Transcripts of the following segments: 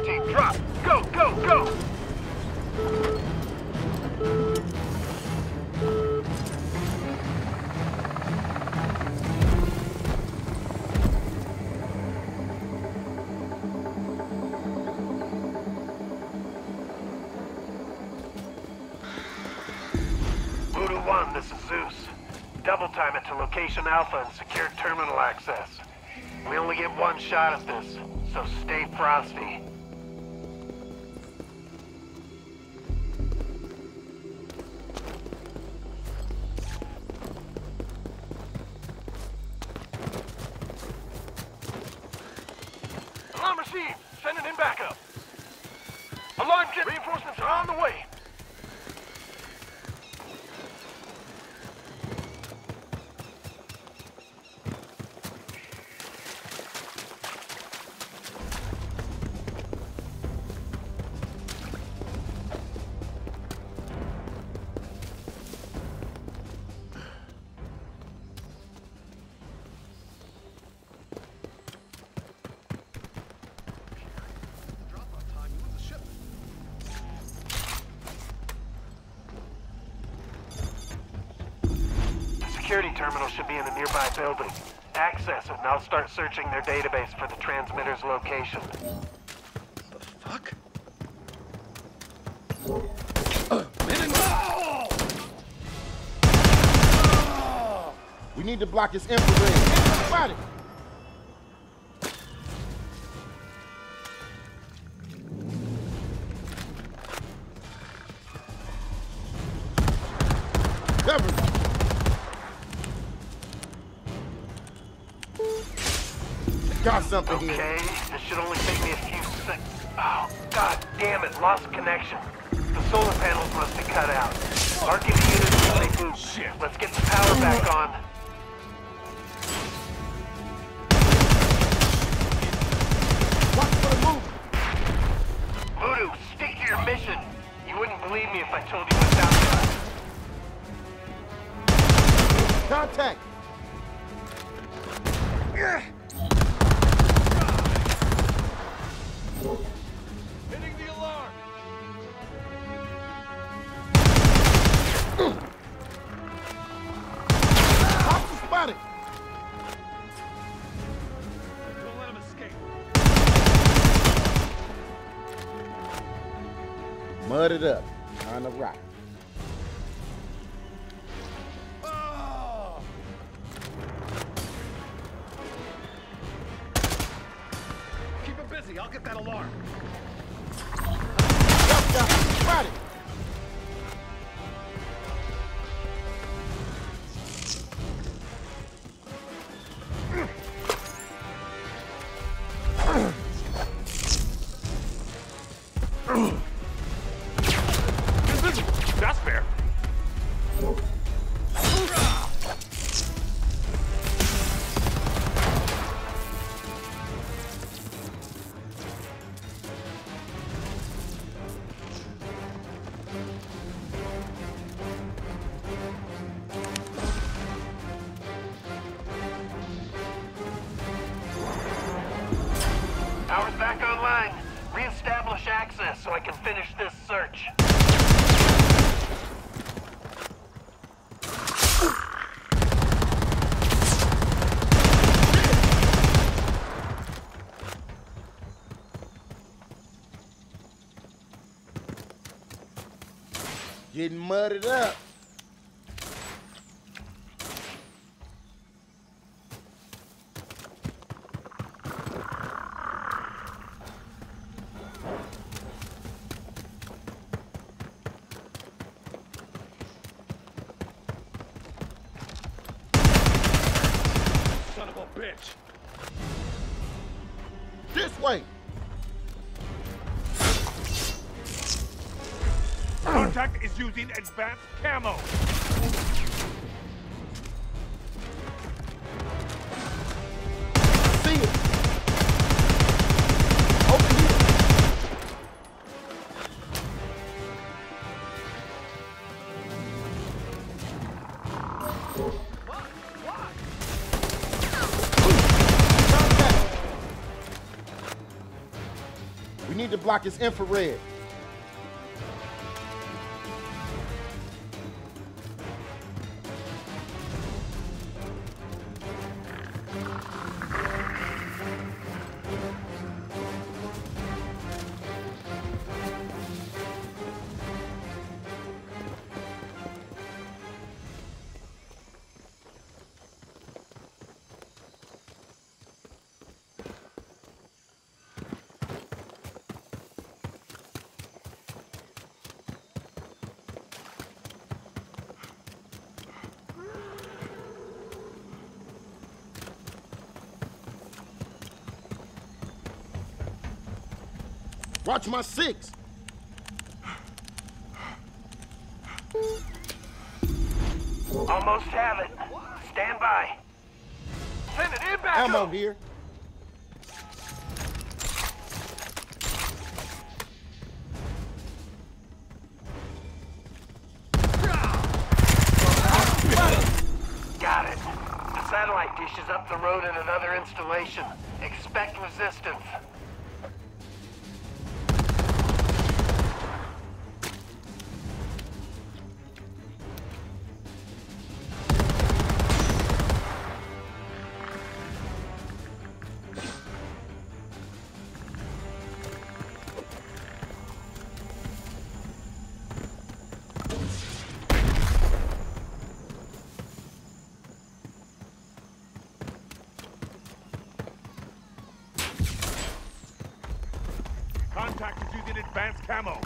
fire team, drop! Go, go, go! Voodoo One, this is Zeus. Double time it to location Alpha and secure terminal access. We only get one shot at this, so stay frosty. Alarm received! Sending in backup! Alarm kit! Reinforcements are on the way! Security terminal should be in a nearby building. Access it, and I'll start searching their database for the transmitter's location. The fuck? We need to block his infrared. Everybody! Cover! Got something okay, here. This should only take me a few seconds. Oh, god damn it, lost connection. The solar panels must have cut out. Marking the units when they move. Shit. Let's get the power back on. Watch for the move. Voodoo, stick to your mission. You wouldn't believe me if I told you what's outside. Contact! Yeah. Hitting the alarm! Hop the spotty! Don't let him escape. Mud it up on the rock. I'll get that alarm. Ready. That's fair. Power's back online. Reestablish access so I can finish this search. Getting mudded up. Bitch. This way. Contact is using advanced camo. See it. Over here. What? We need to block is infrared. Watch my six. Almost have it. Stand by. Send it in back. Ammo here. Got it. The satellite dish is up the road in another installation. Expect resistance. Contact is using advanced camo.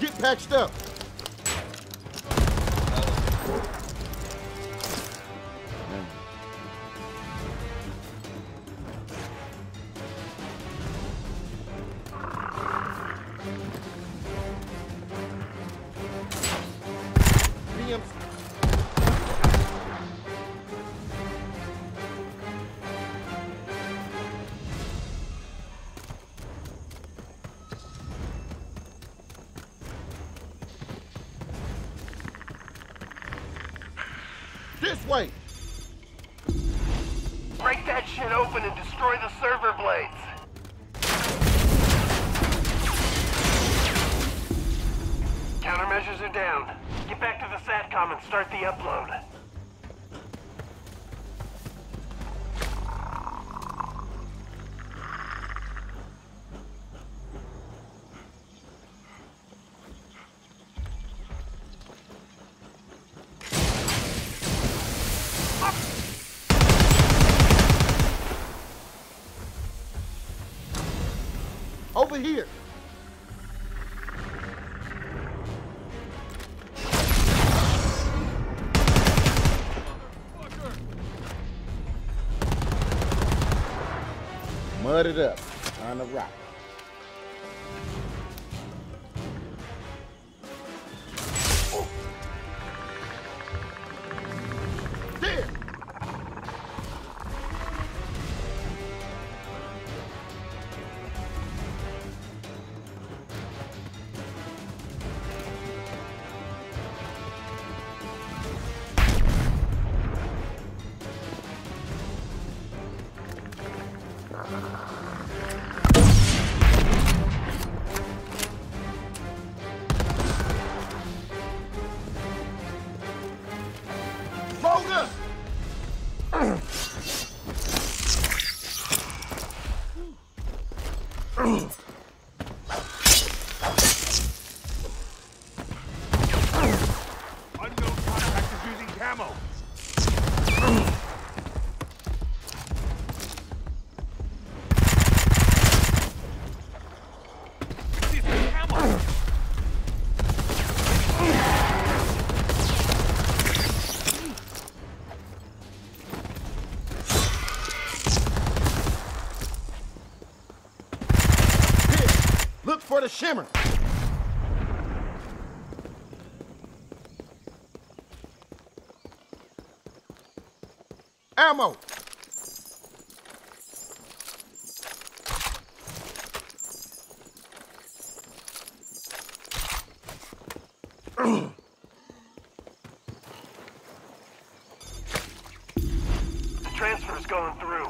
Get patched up. This way! Break that shit open and destroy the server blades! Countermeasures are down. Get back to the SATCOM and start the upload. Over here. Mud it up on the rock. Oh. There. For the shimmer. Ammo. The transfer's going through.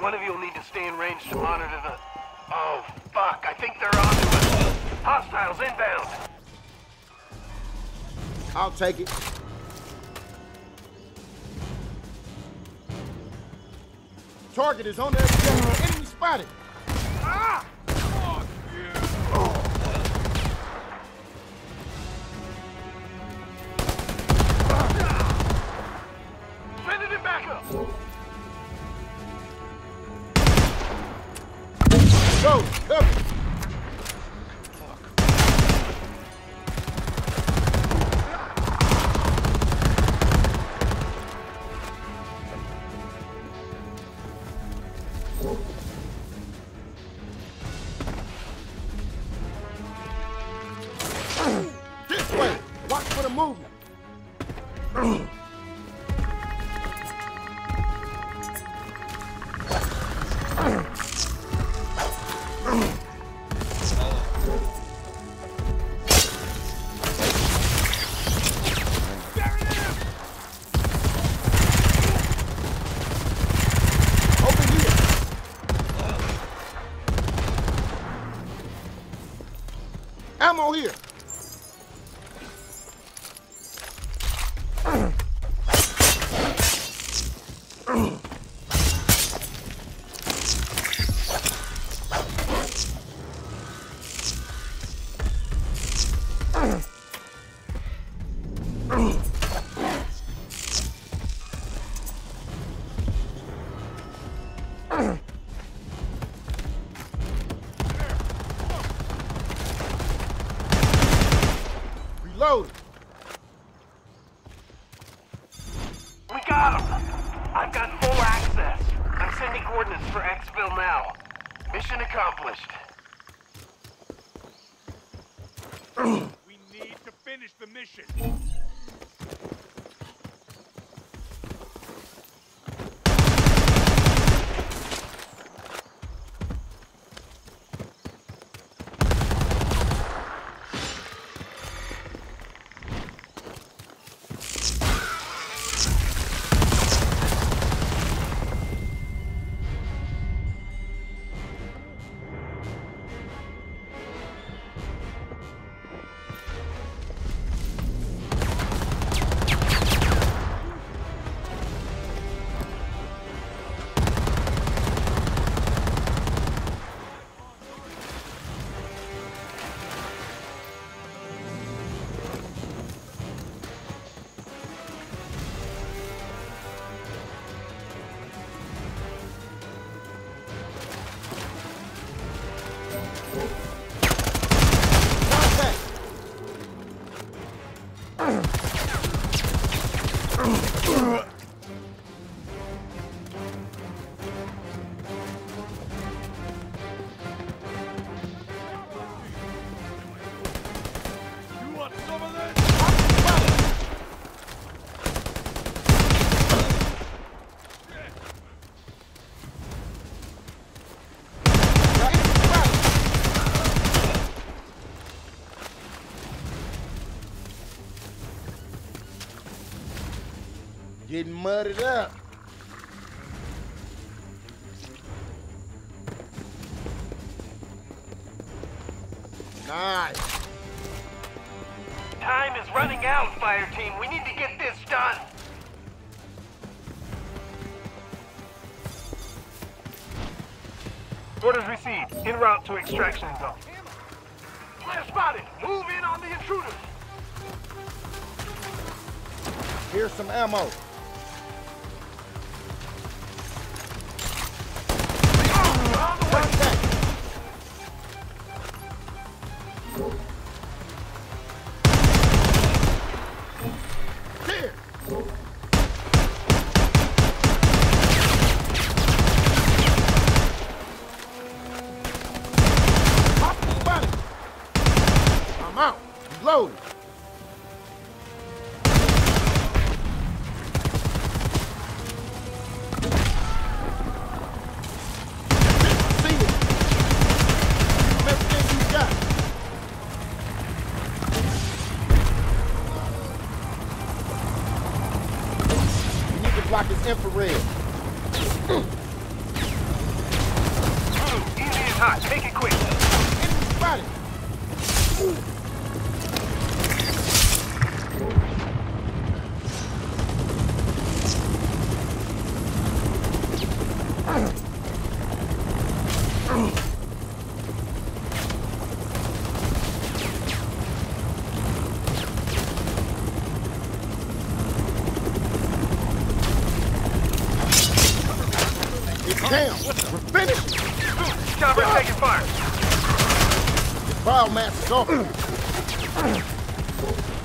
One of you will need to stay in range to monitor the... Oh, fuck. I think they're onto us. Hostiles inbound. I'll take it. Target is on their schedule. Enemy spotted. Ah! Fuck you. Ah. Sending it back up. Go! Cover! This way! Watch for the movement! Ammo here. We got him! I've got full access. I'm sending coordinates for Exville now. Mission accomplished. We need to finish the mission. Getting muddied up. Nice. Time is running out, fire team. We need to get this done. Orders received. En route to extraction zone. Flare spotted. Move in on the intruders. Here's some ammo. Infrared. Easy and hot. Make it quick. Everybody. Biomass is off.